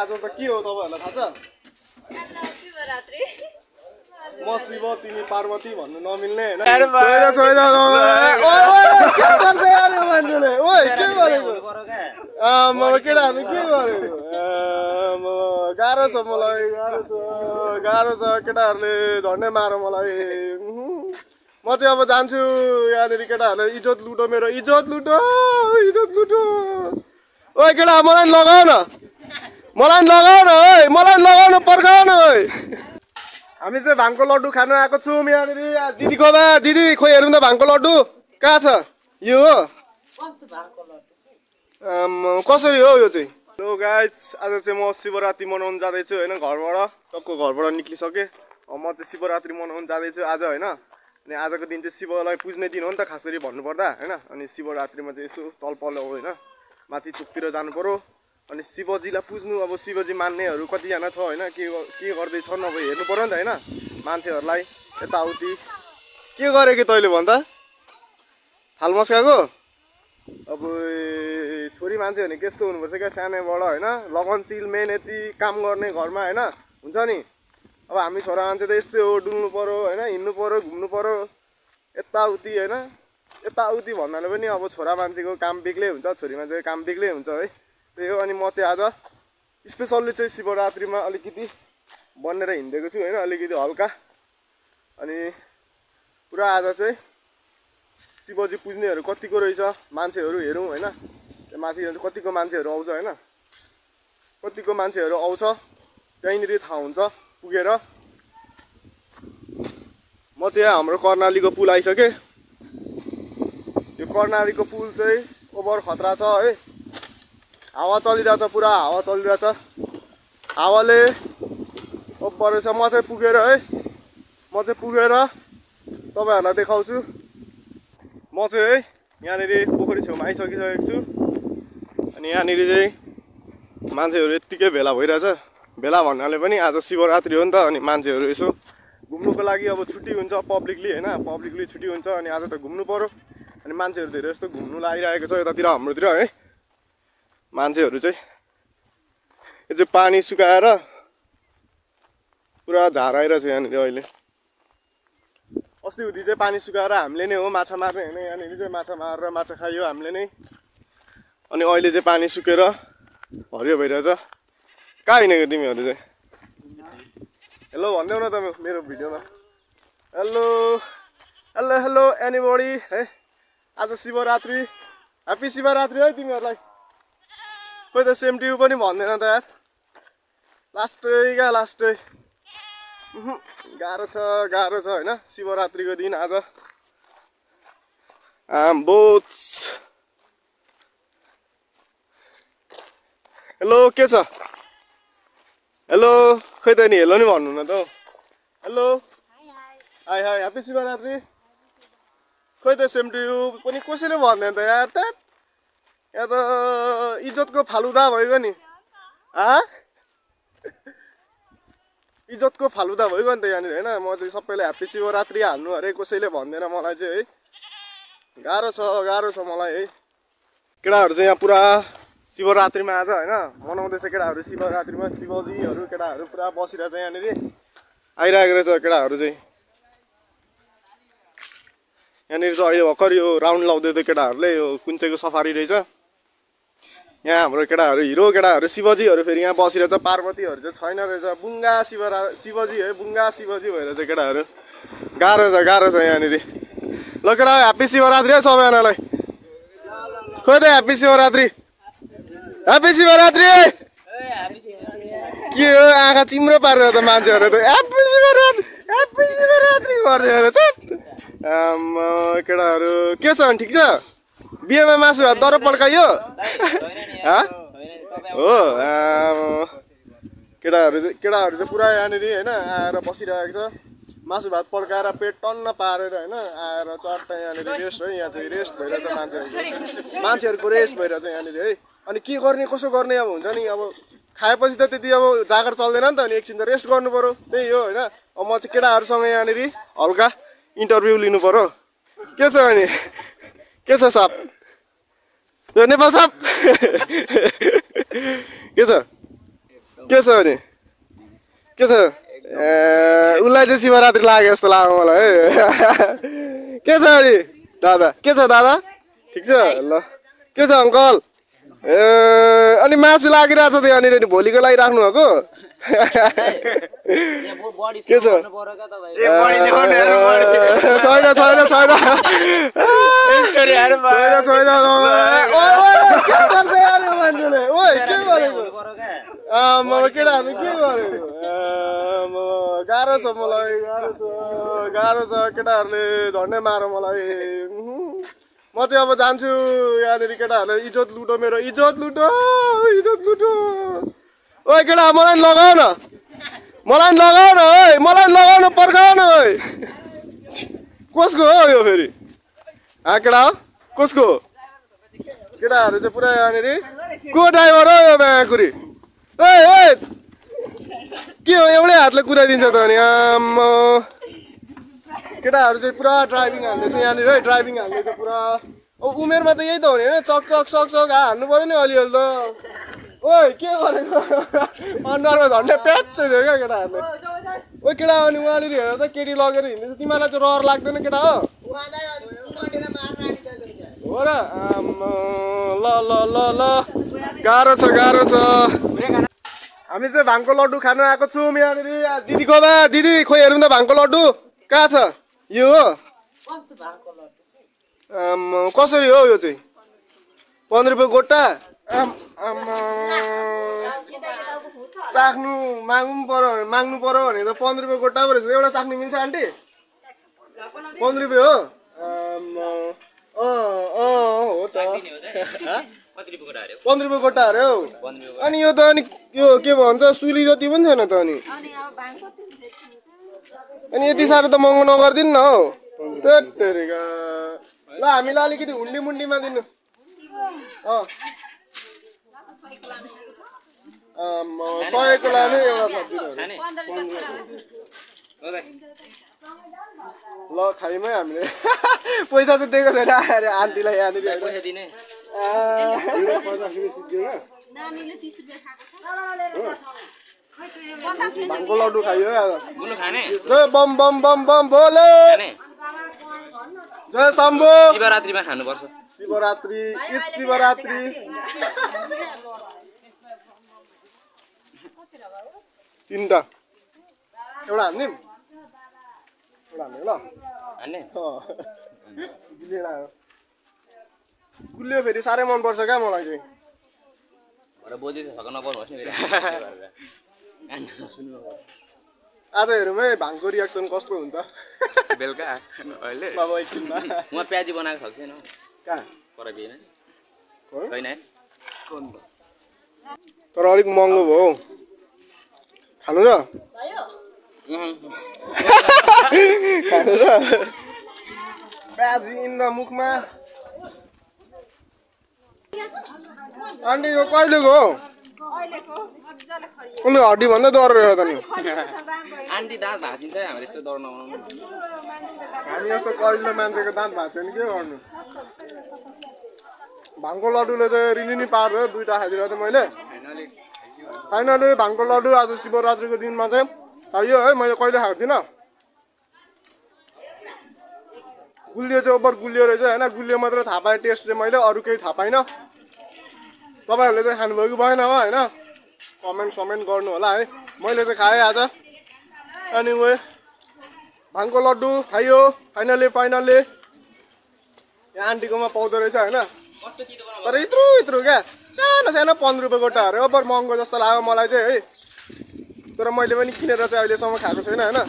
आज त के हो तपाईहरुलाई थाहा छ? अल्लाह शिवरात्रि म शिव तिमी पार्वती भन्नु नमिल्ने हैन छोरा छोरा ओए के गर्छ यार यो मान्छेले ओए के गरेको आमा केटाहरु के गरेको आमा गाह्रो छ मलाई गाह्रो छ केटाहरुले झन्डै मारो मलाई म चाहिँ अब जान्छु यार केटाहरुले इज्जत लुटो मेरो इज्जत लुटो ओए केटा मलाई लगाऊ न ओए मलाई लगाऊ न पर्खाऊ न ओए हामी चाहिँ भाङको लड्डु खान आएको छु यहाँ दिदी कोबा दिदी खोइ हेरौँ त भाङको लड्डु कहाँ छ यो हो कस्तो भाङको लड्डु कसरी हो यो चाहिँ हेलो गाइस आज चाहिँ म शिवरात्रि मनाउन जादैछु हैन घरबाट सबको घरबाट निक्लिसके म चाहिँ शिवरात्रि मनाउन जादैछु आज हैन अनि आजको दिन चाहिँ शिवलाई पूज्ने दिन हो नि त खास गरी भन्नुपर्दा हैन अनि शिवरात्रिमा चाहिँ यसो चलपल हो हैन माथि चुकतिर जानु पर्यो अनि शिवजीलाई पूज्नु अब शिवजी मान्नेहरू कतिजना छ हैन के गर्दै छन् अब हेर्नु पर्यो नि त हैन मान्छेहरुलाई यताउति के गरे के तैले भन्दा थाल मस्काको अब छोरी मान्छे भने कस्तो हुनुपर्छ के सानैबाट हैन लगनशील मेहनती काम गर्ने घरमा हैन हुन्छ नि अब हामी छोरा मान्छे त यस्तै हो डुल्नु पर्यो हैन हिन्नु पर्यो घुम्नु पर्यो यताउति हैन यताउति भन्नाले पनि अब छोरा मान्छेको काम बेग्लै हुन्छ छोरी मान्छेको काम बेग्लै हुन्छ है त्यही हो। अनि म चाहिँ आज स्पेसल्ली चाहिँ शिवरात्रिमा अलिकति बनेर हिँडेको छु हैन अलिकति हल्का अनि पुरा आज चाहिँ शिवजी पूज्नेहरू कतिको रहेछ मान्छेहरू हेरौँ हैन त्यो माथि कतिको मान्छेहरू आउँछ हैन कतिको मान्छेहरू आउँछ त्यहीँनिर थाहा हुन्छ पुगेर। म चाहिँ हाम्रो कर्णालीको पुल आइसके यो कर्णालीको पुल चाहिँ ओभर खतरा छ है हावा चलिरहेछ पुरा हावा चलिरहेछ हावाले ओभर रहेछ म चाहिँ पुगेर है म चाहिँ पुगेर तपाईहरुलाई देखाउँछु। म चाहिँ है यहाँनिर पोखरी छेउमा आइसकिसकेको छु अनि यहाँनिर चाहिँ मान्छेहरू यत्तिकै भेला भइरहेछ भेला भन्नाले पनि आज शिवरात्रि हो नि त अनि मान्छेहरू यसो घुम्नुको लागि अब छुट्टी हुन्छ पब्लिकली हैन पब्लिकली छुट्टी हुन्छ अनि आज त घुम्नु पर्यो अनि मान्छेहरू धेरै जस्तो घुम्नु लागिरहेको छ यतातिर हाम्रोतिर है मान्छेहरू चाहिँ यो चाहिँ पानी सुकाएर पुरा झाराइरहेछ यहाँनिर अहिले अस्ति उति चाहिँ पानी सुकाएर हामीले नै हो माछा मार्ने होइन यहाँनिर चाहिँ माछा मारेर माछा खायो हामीले नै अनि अहिले चाहिँ पानी सुकेर हरियो भइरहेछ। कहाँ हिँडेको तिमीहरू चाहिँ हेलो भन्देऊ न त मेरो भिडियोमा हेलो हेलो हेलो एनीबडी है आज शिवरात्रि ह्याप्पी शिवरात्रि है तिमीहरूलाई खोइ त सेम ट्यु पनि भन्दैन त यार लास्टै क्या लास्टै गाह्रो छ हैन शिवरात्रिको दिन आज आम्बोच हेलो के छ हेलो खोइ त नि हेलो नि भन्नु न त hello hi hi happy Shivratri खोइ त सेम ट्यु पनि कसैले भन्दैन त यार त यहाँ त इज्जतको फालुदा भइगयो नि इज्जतको फालुदा भइगयो नि त यहाँनिर हैन म चाहिँ सबैले ह्याप्पी शिवरात्रि हाल्नु अरे कसैले भन्दैन मलाई चाहिँ है गाह्रो छ मलाई है। केटाहरू चाहिँ यहाँ पुरा शिवरात्रिमा आज हैन मनाउँदैछ केटाहरू शिवरात्रिमा शिवजीहरू केटाहरू पुरा बसिरहेछ यहाँनिर आइरहेको रहेछ केटाहरू चाहिँ यहाँनिर चाहिँ अहिले भर्खर यो राउन्ड लाउँदै थियो केटाहरूले यो कुन चाहिँको सफारी रहेछ यहाँ हाम्रो केटाहरू हिरो केटाहरू शिवजीहरू फेरि यहाँ बसिरहेछ पार्वतीहरू चाहिँ छैन रहेछ बुङ्गा शिवजी है बुङ्गा शिवजी भइरहेछ केटाहरू गाह्रो छ यहाँनिर ल केटा ह्याप्पी शिवरात्रि है सबैजनालाई खोइ त ह्याप्पी शिवरात्रि के हो आँखा चिम्रो पारेर त मान्छेहरू त ह्याप्पी शिवरात्रि गरिदिएर त आमा केटाहरू के छ ठिक छ बिहेमा मासु दरो पड्कायो हो केटाहरू चाहिँ पुरा यहाँनिर हैन आएर बसिरहेको छ मासु भात पड्काएर पेट टन्न पारेर हैन आएर चट्ट यहाँनिर रेस्ट है यहाँ चाहिँ रेस्ट भइरहेछ मान्छेहरूको रेस्ट भइरहेछ यहाँनिर है। अनि के गर्ने कसो गर्ने अब हुन्छ नि अब खाएपछि त त्यति अब जागर चल्दैन नि त अनि एकछिन त रेस्ट गर्नु पर्यो त्यही हो हैन। अब म चाहिँ केटाहरूसँग यहाँनिर हल्का इन्टरभ्यू लिनु पर्यो के छ अनि के छ साहब नेपाल साहब के छ कैसा होने कैसा उल्लाज शिवरात्रि लागे सलाम वाला कैसा होने दादा कैसा दादा ठीक छ ल कैसा अंकल अनि मासु लागिराछ त अनि नि भोलिको लागि राख्नु भएको के छ ए बडी देखाउने हैन छैन छैन छैन स्टोरी हैन छैन छैन ओए के गर्छ यार यो मान्छेले ओए के गरेको आ म केडा हामी के गरेको म गाह्रो छ केटाहरुले झन्डै मार्यो मलाई म चाहिँ अब जान्छु यानेर केटाहरुले इज्जत लुटो मेरो इज्जत लुटो ओइ केटा मलाई लगाउन पर्खाउन ओइ कसको हो यो फेरि आ केटा कसको केटाहरु चाहिँ पुरा यानेर को ड्राइभर हो यो माकुरी ओइ ओइ के हो एउटै हातले कुदाइदिन्छ त अनि आम्मा केटाहरु चाहिँ पुरा ड्राइभिङ हाल्दै छ यानी रे ड्राइभिङ हाल्दै छ पुरा ओ उमेरमा त यही त हो नि हैन चक चक चक चक हाल्नु पर्यो नि अलिअलि त ओइ के गरेको अनुहारमा झन्डै प्याच छ के केटाहरुले ओइ केटा अनि उहाँले हेर्दा त केडी लगेर हिँड्दै छ तिमीलाई चाहिँ रहर लाग्दैन केटा हो उहाँलाई उडेर मार्न आँटिसकेको छ हो र आम्मा ल ल ल ल गाह्रो छ हामी चाहिँ भाङको लड्डु खान आएको छौँ यहाँनेरि दिदीकोमा दिदी खोइ हेरौँ त भाङको लड्डु कहाँ छ यो हो कसरी हो यो चाहिँ 15 रुपैयाँ गोटा चाख्नु माग्नु पर्यो भने त 15 रुपैयाँ गोटा पो रहेछ एउटा चाख्नु मिल्छ आन्टी 15 रुपैयाँ हो हो त 15 रुपैयाँ गोटा अरे हौ अनि यो त अनि यो के भन्छ सुली जति पनि छैन त अनि अनि यति साह्रो त महँगो नगर्दिनु न हौ तेरेका ल हामीलाई अलिकति हुन्डी मुन्डीमा दिनु अँ 100 को लाने एउटा ल खाइमै हामीले पैसा चाहिँ दिएको छैन अरे आन्टीलाई यहाँ दिने भाङको लड्डु खाइयो खाने जय बम बम बम बम भोले जय शम्भु शिवरात्रिमा खानुपर्छ शिवरात्रि ईद शिवरात्रि तिनटा एउटा हान्दिम एउटा हान्ने ल हान्ने गुलियो फेरि साह्रै मनपर्छ क्या मलाई चाहिँ बोजी फर्क नपर्नुहोस् नि आज हेरौँ है भाङको रिएक्सन कस्तो हुन्छ बेलुका अहिले अब एकछिनमा म प्याजी बनाएको छ किन कहाँ पराबिन छैन तर अलिक महँगो भयो खानु र खानु र प्याजी इन मुखमा आन्टी यो कहिलेको हो उनले हड्डी भन्दै डर रहेछ नि आन्टी दाँत भाँचिन्छ हाम्रो यस्तो डर नआउनु हामी जस्तो कहिल्यै मान्छेको दाँत भाँच्यो नि के गर्नु भाङको लड्डुले त रिनी नि पार्छ दुईटा खाइदिरहेको थिएँ मैले फाइनली भाङको लड्डु आज शिवरात्रिको दिनमा चाहिँ खाइयो है मैले कहिले खाएको थिइनँ गुलियो चाहिँ ओभर गुलियो रहेछ होइन गुलियो मात्र थाहा पाएँ टेस्ट चाहिँ मैले अरू केही थाहा पाइनँ तपाईहरुले चाहिँ खानुभयो कि भएन हैन कमेन्ट गर्नु होला है मैले चाहिँ खाएँ आज अनि वे भाङको लड्डु खाइयो फाइनली यहाँ आन्टीकोमा पाउँदो रहेछ हैन तर यत्रो क्या सानो 15 रुपैयाँ गोटा अरे ओभर महँगो जस्तो लाग्यो मलाई चाहिँ है तर मैले पनि किनेर चाहिँ अहिलेसम्म खाएको छैन हैन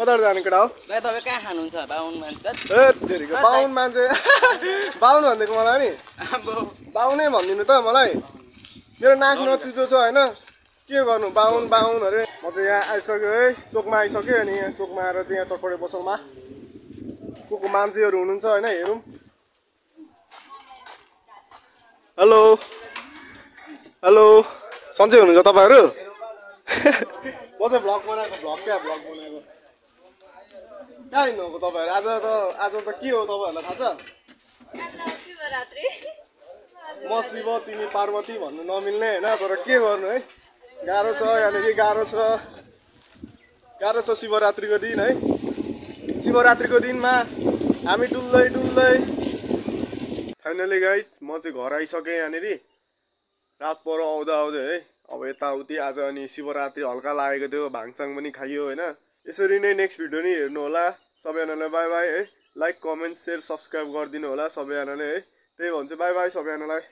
कताबाट जाने केटा हो तपाईँ कहाँ खानुहुन्छ 52 मान्छे 52 भन्दैको मलाई नि 52 भनिदिनु त मलाई मेरो नाक नचुचो छ हैन के गर्नु 52 अरे म चाहिँ यहाँ आइसक्यो है चोकमा आइसक्यो अनि यहाँ चोकमा आएर चाहिँ यहाँ चटपटे पसलमा को मान्छेहरू हुनुहुन्छ हैन हेरौँ हेलो हेलो सन्चै हुनुहुन्छ तपाईहरु म चाहिँ भ्लग बनाएको कहाँ हिँड्नु तपाईहरु आज त के हो तपाईहरुलाई थाहा छ म शिव तिमी पार्वती भन्नु नमिल्ने हैन तर के गर्नु है गाह्रो छ यानि गाह्रो छ शिवरात्रिको दिन है। शिवरात्रिको दिनमा हामी डुल्दै डुल्दै फाइनली गाइस म चाहिँ घर आइसके यानेरी रात पर आउँदा आउँदै है। अब यताउति आज अनि शिवरात्रि हल्का लागेको थियो, भाङसाङ पनि खाइयो हैन। यसरी नै नेक्स्ट भिडियो नि हेर्नु होला। सबैजनालाई बाइ बाइ है। लाइक कमेन्ट शेयर सब्स्क्राइब गरिदिनु होला सबैजनाले है। त्यही भन्छु बाइ बाइ सबैजनालाई।